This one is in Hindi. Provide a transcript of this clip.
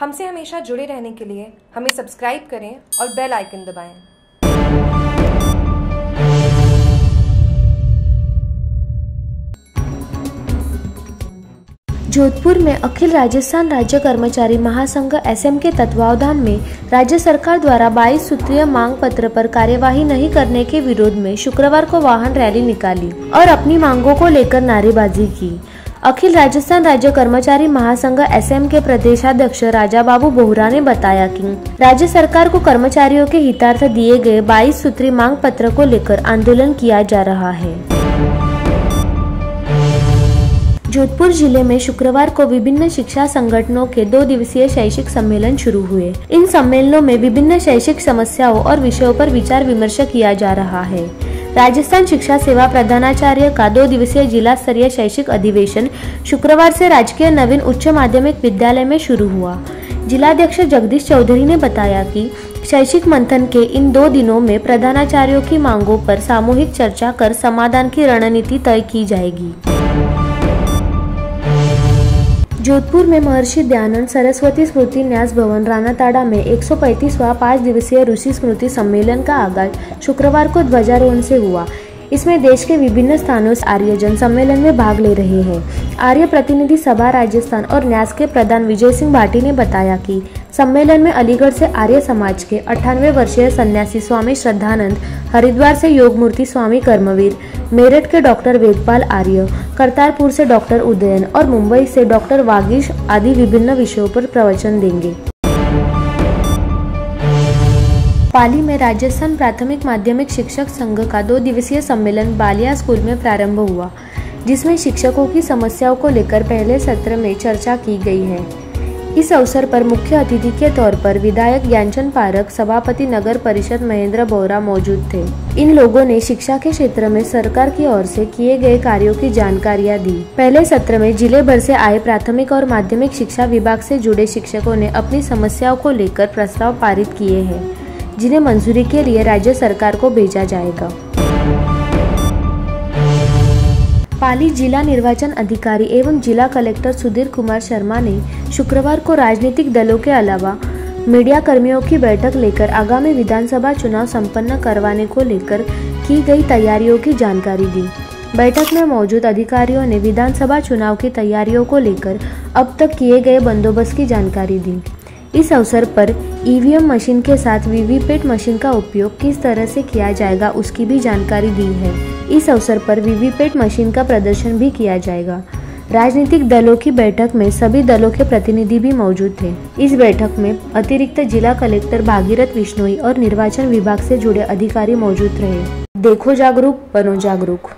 हमसे हमेशा जुड़े रहने के लिए हमें सब्सक्राइब करें और बेल आइकन दबाएं। जोधपुर में अखिल राजस्थान राज्य कर्मचारी महासंघ (एसएम) के तत्वावधान में राज्य सरकार द्वारा 22 सूत्रीय मांग पत्र पर कार्यवाही नहीं करने के विरोध में शुक्रवार को वाहन रैली निकाली और अपनी मांगों को लेकर नारेबाजी की। अखिल राजस्थान राज्य कर्मचारी महासंघ (एसएम) के प्रदेशाध्यक्ष राजा बाबू बोहरा ने बताया कि राज्य सरकार को कर्मचारियों के हितार्थ दिए गए 22 सूत्री मांग पत्र को लेकर आंदोलन किया जा रहा है। जोधपुर जिले में शुक्रवार को विभिन्न शिक्षा संगठनों के 2 दिवसीय शैक्षिक सम्मेलन शुरू हुए। इन सम्मेलनों में विभिन्न शैक्षिक समस्याओं और विषयों पर विचार विमर्श किया जा रहा है। राजस्थान शिक्षा सेवा प्रधानाचार्य का 2 दिवसीय जिला स्तरीय शैक्षिक अधिवेशन शुक्रवार से राजकीय नवीन उच्च माध्यमिक विद्यालय में शुरू हुआ। जिलाध्यक्ष जगदीश चौधरी ने बताया कि शैक्षिक मंथन के इन 2 दिनों में प्रधानाचार्यों की मांगों पर सामूहिक चर्चा कर समाधान की रणनीति तय की जाएगी। जोधपुर में महर्षि दयानंद सरस्वती स्मृति न्यास भवन रानाताड़ा में 135वां 5 दिवसीय ऋषि स्मृति सम्मेलन का आगाज शुक्रवार को ध्वजारोहण से हुआ। इसमें देश के विभिन्न स्थानों से आर्यजन सम्मेलन में भाग ले रहे हैं। आर्य प्रतिनिधि सभा राजस्थान और न्यास के प्रधान विजय सिंह भाटी ने बताया कि सम्मेलन में अलीगढ़ से आर्य समाज के 98 वर्षीय सन्यासी स्वामी श्रद्धानंद, हरिद्वार से योग मूर्ति स्वामी कर्मवीर, मेरठ के डॉ. वेदपाल आर्य, करतारपुर से डॉ. उदयन और मुम्बई से डॉ. वागीश आदि विभिन्न विषयों पर प्रवचन देंगे। पाली में राजस्थान प्राथमिक माध्यमिक शिक्षक संघ का 2 दिवसीय सम्मेलन बालिया स्कूल में प्रारंभ हुआ, जिसमें शिक्षकों की समस्याओं को लेकर पहले सत्र में चर्चा की गई है। इस अवसर पर मुख्य अतिथि के तौर पर विधायक ज्ञानचंद पारख, सभापति नगर परिषद महेंद्र बोहरा मौजूद थे। इन लोगों ने शिक्षा के क्षेत्र में सरकार की ओर से किए गए कार्यों की जानकारियां दी। पहले सत्र में जिले भर से आए प्राथमिक और माध्यमिक शिक्षा विभाग से जुड़े शिक्षकों ने अपनी समस्याओं को लेकर प्रस्ताव पारित किए हैं, जिन्हें मंजूरी के लिए राज्य सरकार को भेजा जाएगा। पाली जिला निर्वाचन अधिकारी एवं जिला कलेक्टर सुधीर कुमार शर्मा ने शुक्रवार को राजनीतिक दलों के अलावा मीडिया कर्मियों की बैठक लेकर आगामी विधानसभा चुनाव संपन्न करवाने को लेकर की गई तैयारियों की जानकारी दी। बैठक में मौजूद अधिकारियों ने विधानसभा चुनाव की तैयारियों को लेकर अब तक किए गए बंदोबस्त की जानकारी दी। इस अवसर पर ईवीएम मशीन के साथ वीवीपेट मशीन का उपयोग किस तरह से किया जाएगा उसकी भी जानकारी दी है। इस अवसर पर वीवीपेट मशीन का प्रदर्शन भी किया जाएगा। राजनीतिक दलों की बैठक में सभी दलों के प्रतिनिधि भी मौजूद थे। इस बैठक में अतिरिक्त जिला कलेक्टर भागीरथ विश्नोई और निर्वाचन विभाग से जुड़े अधिकारी मौजूद रहे। देखो जागरूक, बनो जागरूक।